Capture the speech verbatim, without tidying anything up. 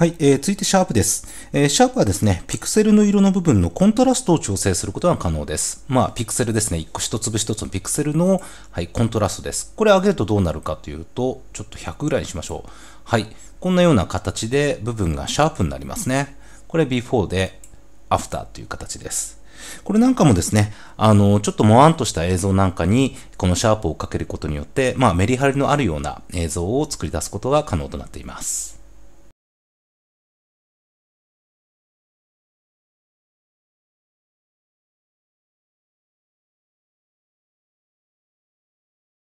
はい、えー、続いてシャープです。えー、シャープはですね、ピクセルの色の部分のコントラストを調整することが可能です。まあ、ピクセルですね、一個一粒一つのピクセルの、はい、コントラストです。これ上げるとどうなるかというと、ちょっとひゃくぐらいにしましょう。はい、こんなような形で部分がシャープになりますね。これ ビフォー で After という形です。これなんかもですね、あの、ちょっともわんとした映像なんかに、このシャープをかけることによって、まあ、メリハリのあるような映像を作り出すことが可能となっています。